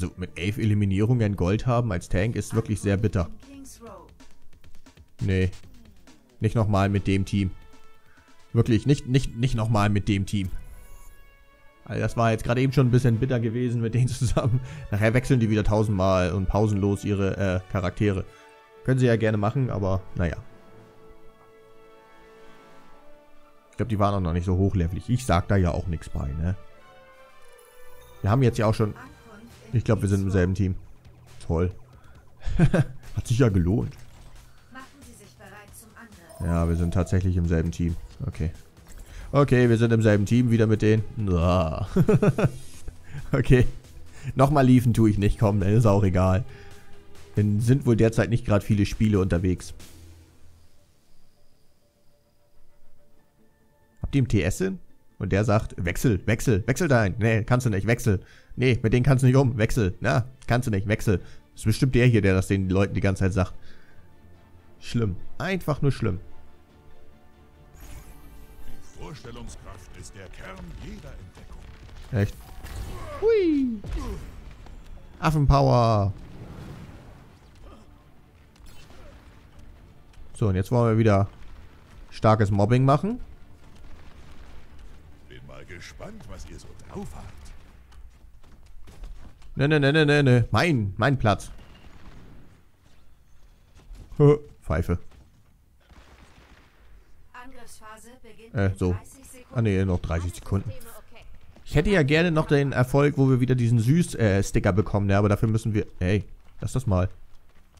Also mit 11 Eliminierungen Gold haben als Tank ist wirklich sehr bitter. Nee. Nicht nochmal mit dem Team. Wirklich, nicht nochmal mit dem Team. Also das war jetzt gerade eben schon ein bisschen bitter gewesen mit denen zusammen. Nachher wechseln die wieder 1000-mal und pausenlos ihre Charaktere. Können sie ja gerne machen, aber naja. Ich glaube, die waren auch noch nicht so hochlevelig. Ich sag da ja auch nichts bei, ne? Wir haben jetzt ja auch schon... Ich glaube, wir sind im selben Team. Toll. Hat sich ja gelohnt. Ja, wir sind tatsächlich im selben Team. Okay. Okay, wir sind im selben Team wieder mit denen. Okay. Nochmal liefen tue ich nicht. Komm, dann ist auch egal. Dann sind wohl derzeit nicht gerade viele Spiele unterwegs. Habt ihr im TS hin? Und der sagt, wechsel, wechsel, wechsel dahin. Nee, kannst du nicht, wechsel. Nee, mit denen kannst du nicht um, wechsel. Na, kannst du nicht, wechsel. Das ist bestimmt der hier, der das den Leuten die ganze Zeit sagt. Schlimm. Einfach nur schlimm. Die Vorstellungskraft ist der Kern jeder Entdeckung. Echt? Hui! Affenpower! So, und jetzt wollen wir wieder starkes Mobbing machen. Bin mal gespannt, was ihr so drauf habt. Ne, ne, ne, ne, ne, ne. Mein Platz. Pfeife. So. Ah ne, noch 30 Sekunden. Ich hätte ja gerne noch den Erfolg, wo wir wieder diesen Süß-Sticker bekommen, ne? Aber dafür müssen wir... Ey, lass das mal.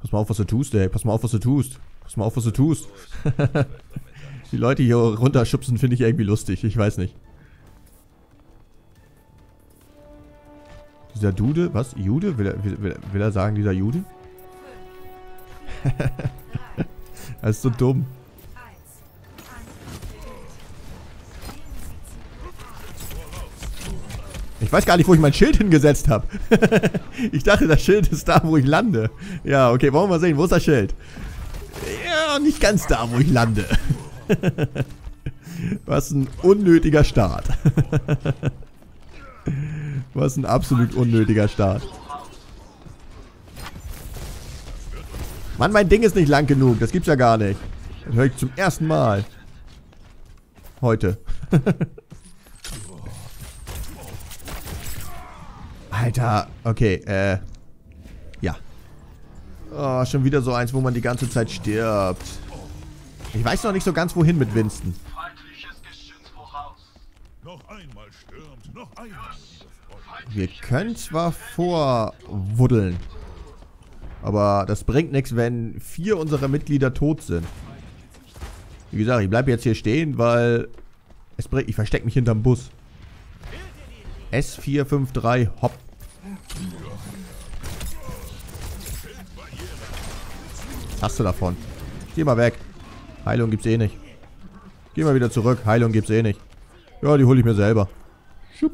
Pass mal auf, was du tust, ey. Pass mal auf, was du tust. Pass mal auf, was du tust. Die Leute hier runterschubsen finde ich irgendwie lustig. Ich weiß nicht. Dieser Dude, was? Jude? Will er sagen, dieser Jude? Das ist so dumm. Ich weiß gar nicht, wo ich mein Schild hingesetzt habe. Ich dachte, das Schild ist da, wo ich lande. Ja, okay, wollen wir mal sehen. Wo ist das Schild? Ja, nicht ganz da, wo ich lande. Was ein unnötiger Start. Was ein absolut unnötiger Start. Mann, mein Ding ist nicht lang genug. Das gibt's ja gar nicht. Das höre ich zum ersten Mal. Heute. Alter. Okay, ja. Oh, schon wieder so eins, wo man die ganze Zeit stirbt. Ich weiß noch nicht so ganz, wohin mit Winston. Wir können zwar vorwuddeln. Aber das bringt nichts, wenn 4 unserer Mitglieder tot sind. Wie gesagt, ich bleibe jetzt hier stehen, weil es bringt. Ich verstecke mich hinterm Bus. S453 hopp. Was hast du davon? Geh mal weg. Heilung gibt's eh nicht. Geh mal wieder zurück. Heilung gibt's eh nicht. Ja, die hole ich mir selber. Schupp.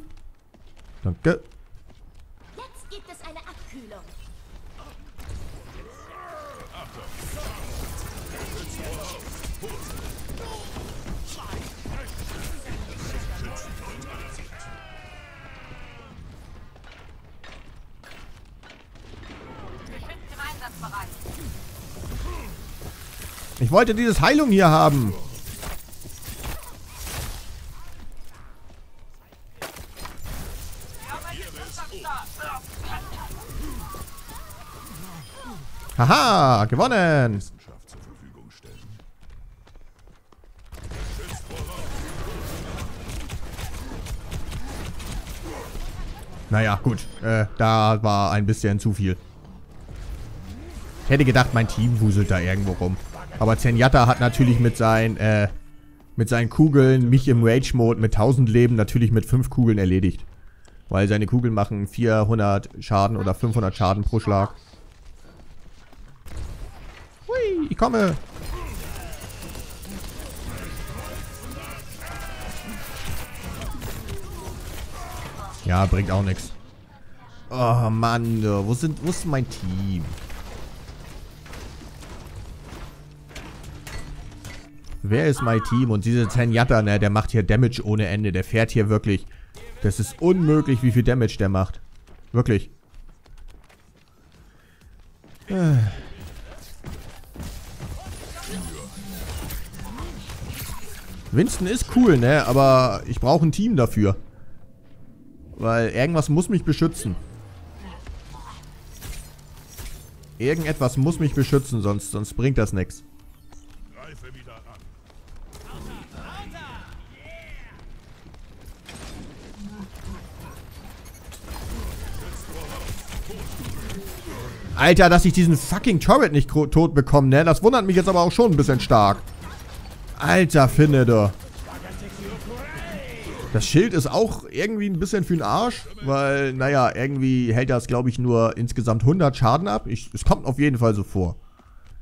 Danke. Ich wollte dieses Heilung hier haben. Haha, gewonnen. Naja, gut. Da war ein bisschen zu viel. Ich hätte gedacht, mein Team wuselt da irgendwo rum. Aber Zenyatta hat natürlich mit seinen Kugeln mich im Rage-Mode mit 1000 Leben natürlich mit 5 Kugeln erledigt. Weil seine Kugeln machen 400 Schaden oder 500 Schaden pro Schlag. Hui, ich komme. Ja, bringt auch nichts. Oh Mann, wo ist mein Team? Wer ist mein Team? Und diese Zenyatta, ne, der macht hier Damage ohne Ende. Der fährt hier wirklich. Das ist unmöglich, wie viel Damage der macht. Wirklich. Winston ist cool, ne? Aber ich brauche ein Team dafür. Weil irgendwas muss mich beschützen. Irgendetwas muss mich beschützen, sonst bringt das nichts. Alter, dass ich diesen fucking Turret nicht tot bekomme, ne? Das wundert mich jetzt aber auch schon ein bisschen stark. Alter, Finne, du. Das Schild ist auch irgendwie ein bisschen für den Arsch, weil, naja, irgendwie hält das, glaube ich, nur insgesamt 100 Schaden ab. Es kommt auf jeden Fall so vor.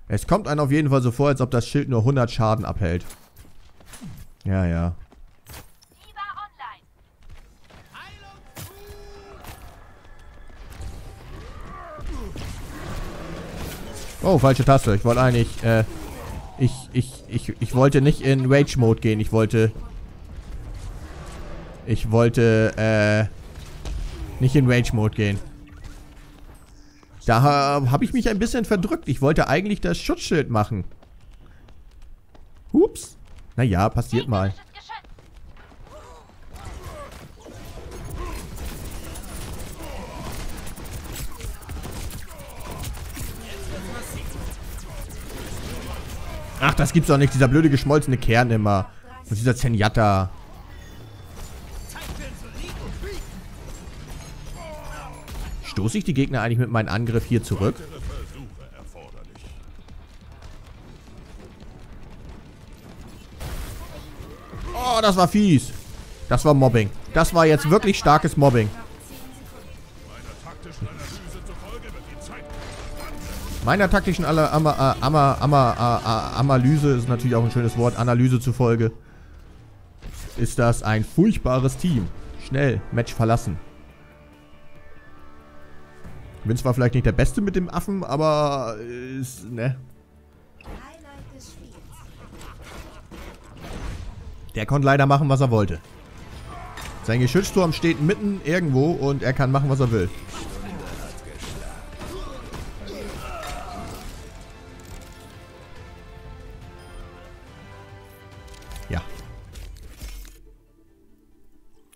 Es kommt einem auf jeden Fall so vor, als ob das Schild nur 100 Schaden abhält. Ja, ja. Oh, falsche Taste. Ich wollte eigentlich, ich wollte nicht in Rage-Mode gehen. Ich wollte nicht in Rage-Mode gehen. Da habe ich mich ein bisschen verdrückt. Ich wollte eigentlich das Schutzschild machen. Ups. Naja, passiert mal. Ach, das gibt's doch nicht. Dieser blöde geschmolzene Kern immer. Und dieser Zenyatta. Stoße ich die Gegner eigentlich mit meinem Angriff hier zurück? Oh, das war fies. Das war Mobbing. Das war jetzt wirklich starkes Mobbing. Meiner taktischen Analyse ist natürlich auch ein schönes Wort. Analyse zufolge ist das ein furchtbares Team. Schnell, Match verlassen. Ich bin zwar vielleicht nicht der Beste mit dem Affen, aber ist, ne? Der konnte leider machen, was er wollte. Sein Geschützturm steht mitten irgendwo und er kann machen, was er will.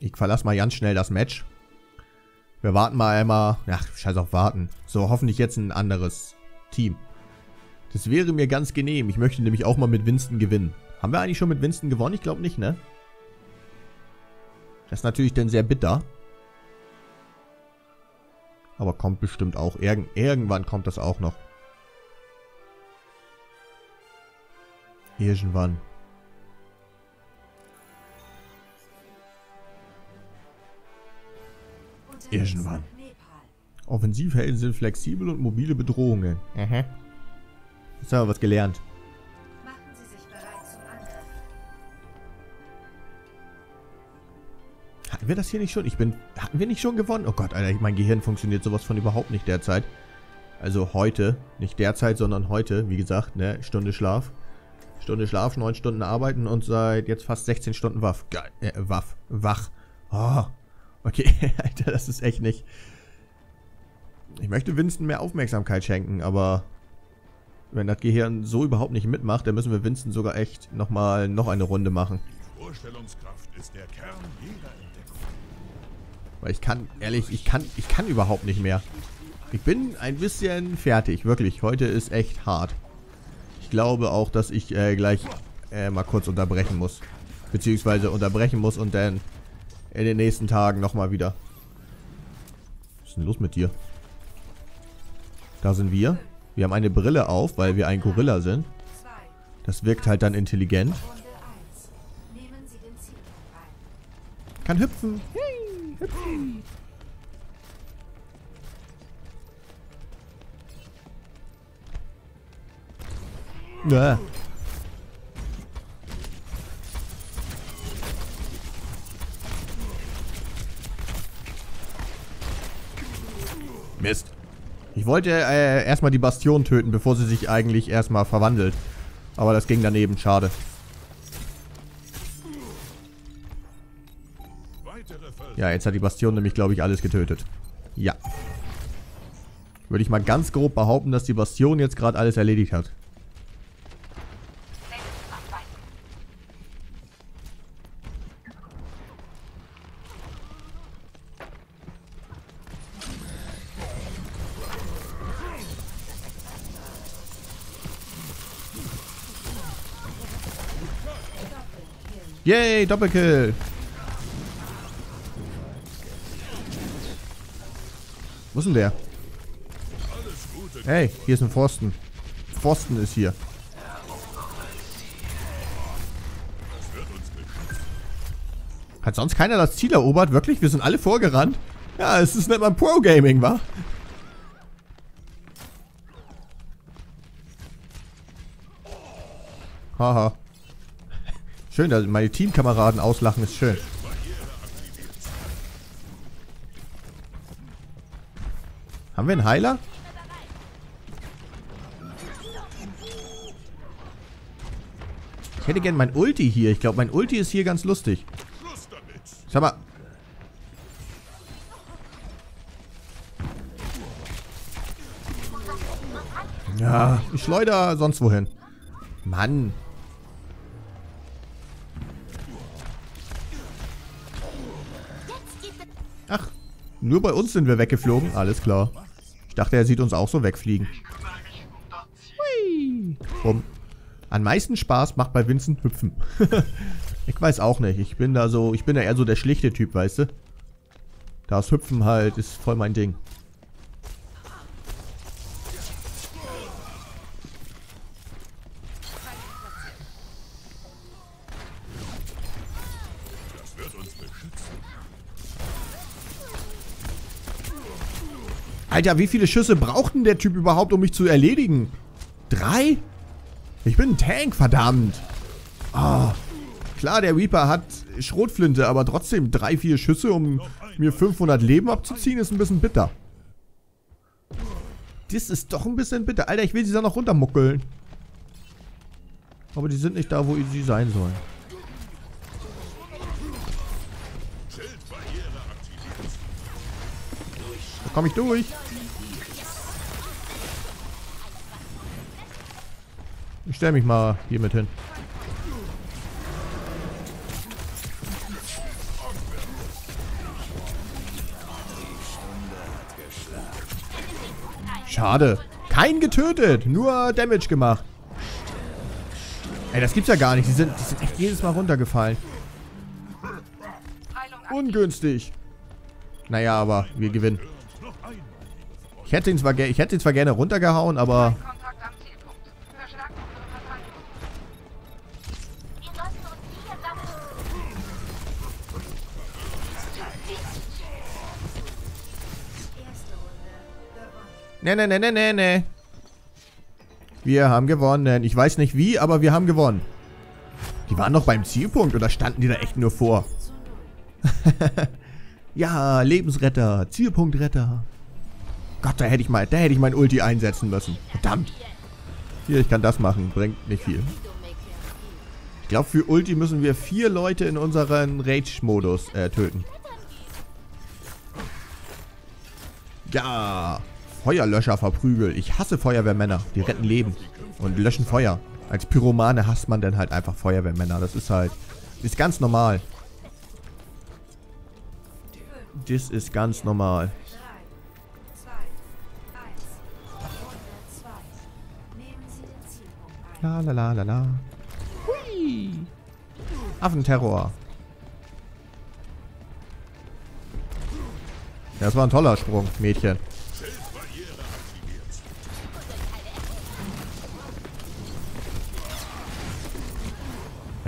Ich verlasse mal ganz schnell das Match. Wir warten mal einmal. Ach, scheiß auf warten. So, hoffentlich jetzt ein anderes Team. Das wäre mir ganz genehm. Ich möchte nämlich auch mal mit Winston gewinnen. Haben wir eigentlich schon mit Winston gewonnen? Ich glaube nicht, ne? Das ist natürlich dann sehr bitter. Aber kommt bestimmt auch. Irgendwann kommt das auch noch. Irgendwann. Irgendwann. Offensivhelden sind flexibel und mobile Bedrohungen. Aha. Jetzt haben wir was gelernt. Machen Sie sich bereit zum Angriff. Hatten wir das hier nicht schon? Hatten wir nicht schon gewonnen? Oh Gott, Alter, mein Gehirn funktioniert sowas von überhaupt nicht derzeit. Also heute. Nicht derzeit, sondern heute. Wie gesagt, ne? Stunde Schlaf. Stunde Schlaf, 9 Stunden arbeiten und seit jetzt fast 16 Stunden wach. Geil. Wach. Oh. Okay, Alter, das ist echt nicht... Ich möchte Winston mehr Aufmerksamkeit schenken, aber... Wenn das Gehirn so überhaupt nicht mitmacht, dann müssen wir Winston sogar echt noch eine Runde machen. Die Vorstellungskraft ist der Kern jeder Entdeckung. Weil ich kann, ehrlich, ich kann überhaupt nicht mehr. Ich bin ein bisschen fertig, wirklich. Heute ist echt hart. Ich glaube auch, dass ich gleich mal kurz unterbrechen muss. Beziehungsweise unterbrechen muss und dann... in den nächsten Tagen nochmal wieder. Was ist denn los mit dir? Da sind wir. Wir haben eine Brille auf, weil wir ein Gorilla sind. Das wirkt halt dann intelligent. Kann hüpfen. Hüpfen. Ja. Mist. Ich wollte erstmal die Bastion töten, bevor sie sich eigentlich erstmal verwandelt. Aber das ging daneben. Schade. Ja, jetzt hat die Bastion nämlich, glaube ich, alles getötet. Ja. Würde ich mal ganz grob behaupten, dass die Bastion jetzt gerade alles erledigt hat. Yay, Doppelkill! Wo ist denn der? Hey, hier ist ein Pfosten. Pfosten ist hier. Hat sonst keiner das Ziel erobert? Wirklich? Wir sind alle vorgerannt? Ja, es ist nicht mal Pro-Gaming, wa? Haha. Schön, dass meine Teamkameraden auslachen, ist schön. Haben wir einen Heiler? Ich hätte gern mein Ulti hier. Ich glaube, mein Ulti ist hier ganz lustig. Sag mal. Ja, ich schleudere sonst wohin. Mann. Ach, nur bei uns sind wir weggeflogen. Alles klar. Ich dachte, er sieht uns auch so wegfliegen. Hui. Bumm. Am meisten Spaß macht bei Winston hüpfen. Ich weiß auch nicht. Ich bin da eher so der schlichte Typ, weißt du? Das Hüpfen halt ist voll mein Ding. Alter, wie viele Schüsse braucht denn der Typ überhaupt, um mich zu erledigen? 3? Ich bin ein Tank, verdammt. Oh. Klar, der Reaper hat Schrotflinte, aber trotzdem 3-4 Schüsse, um mir 500 Leben abzuziehen, ist ein bisschen bitter. Das ist doch ein bisschen bitter. Alter, ich will sie da noch runtermuckeln. Aber die sind nicht da, wo sie sein sollen. Da komme ich durch. Ich stelle mich mal hier mit hin. Schade. Kein getötet, nur Damage gemacht. Ey, das gibt's ja gar nicht. Die sind echt jedes Mal runtergefallen. Ungünstig. Naja, aber wir gewinnen. Ich hätte ihn zwar gerne runtergehauen, aber... Ne, ne, ne, ne, ne, ne. Wir haben gewonnen. Ich weiß nicht wie, aber wir haben gewonnen. Die waren noch beim Zielpunkt oder standen die da echt nur vor? Ja, Lebensretter, Zielpunktretter. Gott, da hätte ich mein Ulti einsetzen müssen. Verdammt. Hier, ich kann das machen. Bringt nicht viel. Ich glaube, für Ulti müssen wir 4 Leute in unseren Rage-Modus töten. Ja. Feuerlöscher verprügelt. Ich hasse Feuerwehrmänner. Die retten Leben und löschen Feuer. Als Pyromane hasst man dann halt einfach Feuerwehrmänner. Das ist halt... ist ganz normal. Das ist ganz normal. La la la la la. Hui! Affenterror. Das war ein toller Sprung, Mädchen.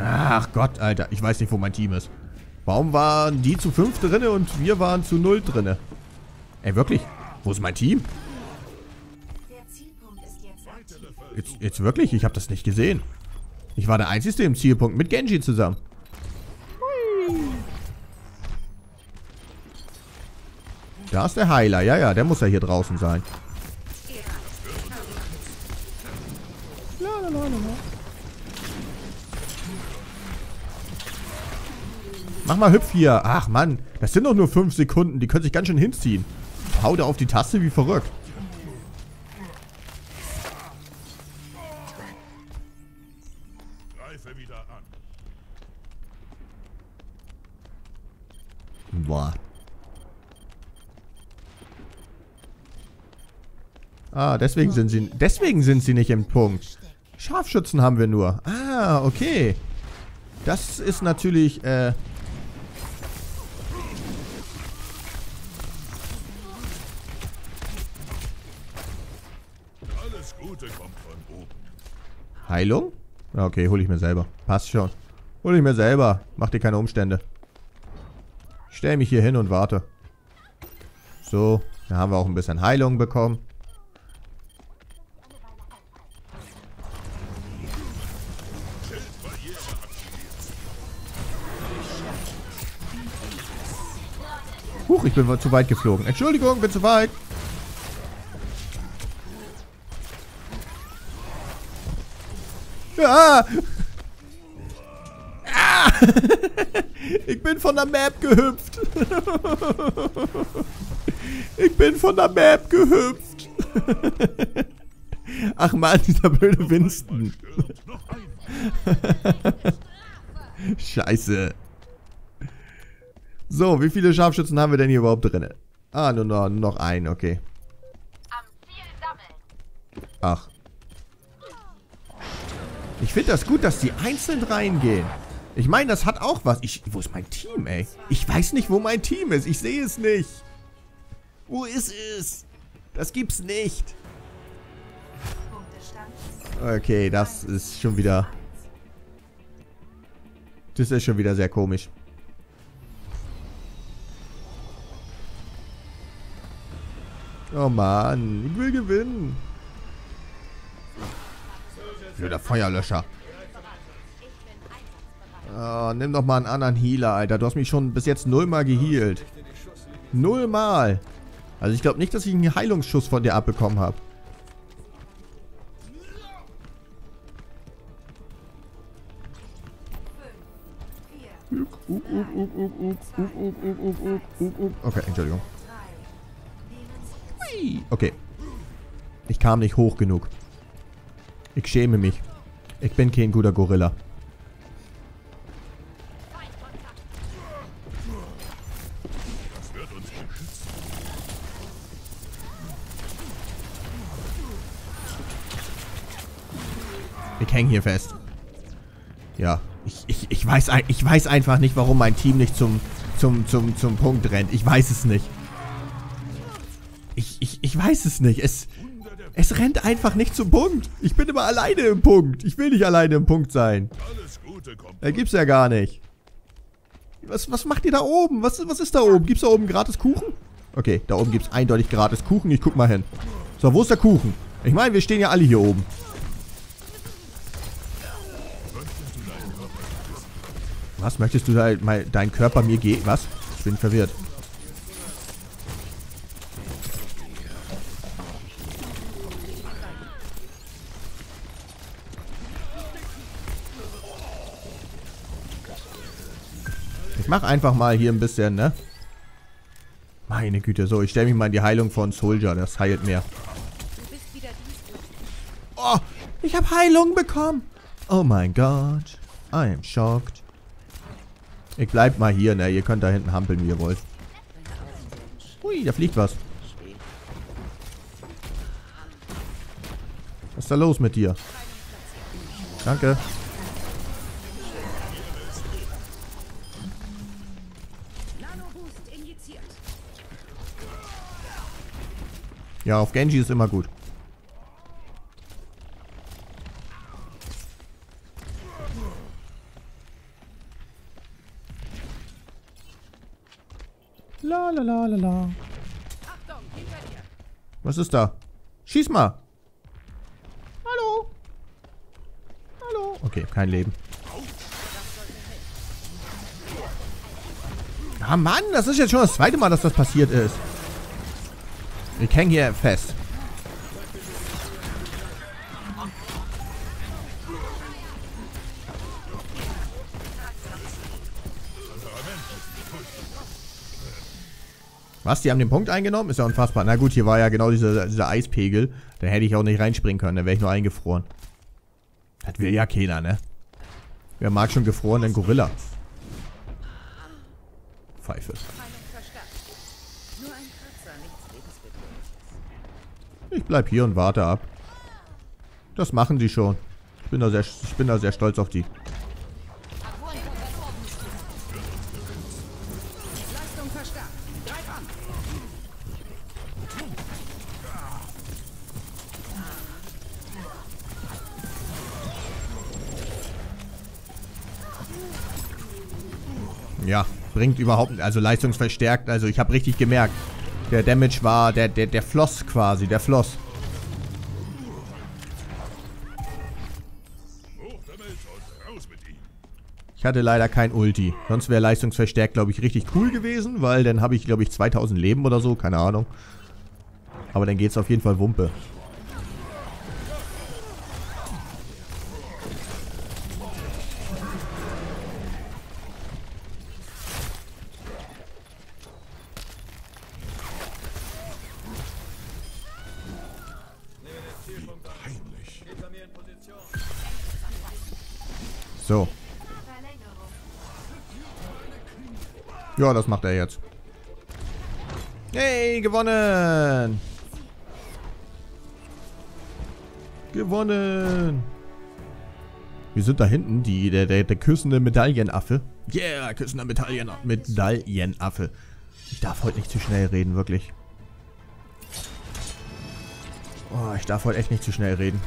Ach Gott, Alter. Ich weiß nicht, wo mein Team ist. Warum waren die zu 5 drinne und wir waren zu 0 drinne? Ey, wirklich? Wo ist mein Team? Jetzt wirklich? Ich habe das nicht gesehen. Ich war der Einzige im Zielpunkt mit Genji zusammen. Da ist der Heiler. Ja, ja, der muss ja hier draußen sein. Mach mal hüpf hier. Ach Mann, das sind doch nur 5 Sekunden. Die können sich ganz schön hinziehen. Hau da auf die Taste wie verrückt. Ah, deswegen sind sie nicht im Punkt. Scharfschützen haben wir nur. Ah, okay. Das ist natürlich, Alles Gute kommt von oben. Heilung? Okay, hole ich mir selber. Passt schon. Hole ich mir selber. Mach dir keine Umstände. Ich stell mich hier hin und warte. So, da haben wir auch ein bisschen Heilung bekommen. Huch, ich bin zu weit geflogen. Entschuldigung, bin zu weit. Ah! Ah! Ich bin von der Map gehüpft. Ich bin von der Map gehüpft. Ach man, dieser blöde Winston. Scheiße. So, wie viele Scharfschützen haben wir denn hier überhaupt drin? Ah, nur noch einen, okay. Ach. Ich finde das gut, dass die einzeln reingehen. Ich meine, das hat auch was. Wo ist mein Team, ey? Ich weiß nicht, wo mein Team ist. Ich sehe es nicht. Wo ist es? Das gibt's nicht. Okay, das ist schon wieder... Das ist schon wieder sehr komisch. Oh Mann, ich will gewinnen. Blöder Feuerlöscher. Oh, nimm doch mal einen anderen Healer, Alter. Du hast mich schon bis jetzt 0-mal gehealt. 0-mal. Also ich glaube nicht, dass ich einen Heilungsschuss von dir abbekommen habe. Okay, Entschuldigung. Okay. Ich kam nicht hoch genug. Ich schäme mich. Ich bin kein guter Gorilla. Ich hänge hier fest. Ja. Ich weiß einfach nicht, warum mein Team nicht zum Punkt rennt. Ich weiß es nicht. Ich weiß es nicht. Es rennt einfach nicht zum Punkt. Ich bin immer alleine im Punkt. Ich will nicht alleine im Punkt sein. Da gibt's ja gar nicht. Was macht ihr da oben? Was ist da oben? Gibt's da oben gratis Kuchen? Okay, da oben gibt's eindeutig gratis Kuchen. Ich guck mal hin. So, wo ist der Kuchen? Ich meine, wir stehen ja alle hier oben. Was? Möchtest du deinen Körper mir geben? Was? Ich bin verwirrt. Ich mach einfach mal hier ein bisschen, ne? Meine Güte, so, ich stelle mich mal in die Heilung von Soldier, das heilt mehr. Oh, ich habe Heilung bekommen. Oh mein Gott, I am shocked. Ich bleib mal hier, ne? Ihr könnt da hinten hampeln, wie ihr wollt. Ui, da fliegt was. Was ist da los mit dir? Danke. Ja, auf Genji ist immer gut. La la la la la. Was ist da? Schieß mal. Hallo. Hallo. Okay, kein Leben. Ah Mann, das ist jetzt schon das zweite Mal, dass das passiert ist. Ich hänge hier fest. Was? Die haben den Punkt eingenommen? Ist ja unfassbar. Na gut, hier war ja genau dieser Eispegel. Da hätte ich auch nicht reinspringen können. Da wäre ich nur eingefroren. Das will ja keiner, ne? Wer mag schon gefrorenen Gorilla? Pfeife. Ich bleib hier und warte ab. Das machen die schon. Ich bin da sehr stolz auf die. Ja, bringt überhaupt nicht. Also leistungsverstärkt. Also ich habe richtig gemerkt. Der Damage war, der floss quasi, der floss. Ich hatte leider kein Ulti. Sonst wäre leistungsverstärkt, glaube ich, richtig cool gewesen, weil dann habe ich, glaube ich, 2000 Leben oder so. Keine Ahnung. Aber dann geht's auf jeden Fall Wumpe. So. Ja, das macht er jetzt. Hey, gewonnen! Gewonnen! Wir sind da hinten, der küssende Medaillenaffe. Yeah, küssender Medaillenaffe. Ich darf heute nicht zu schnell reden, wirklich. Oh, ich darf heute echt nicht zu schnell reden.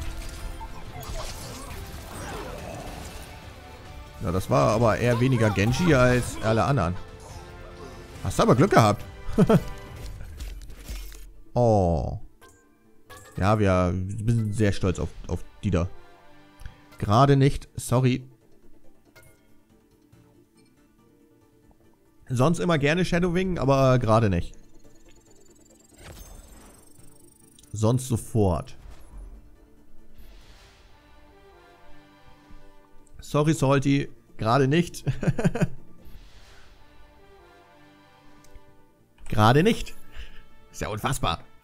Ja, das war aber eher weniger Genji als alle anderen. Hast aber Glück gehabt. Oh. Ja, wir sind sehr stolz auf die da. Gerade nicht. Sorry. Sonst immer gerne Shadowwing, aber gerade nicht. Sonst sofort. Sorry, Salty. Gerade nicht. Gerade nicht. Ist ja unfassbar.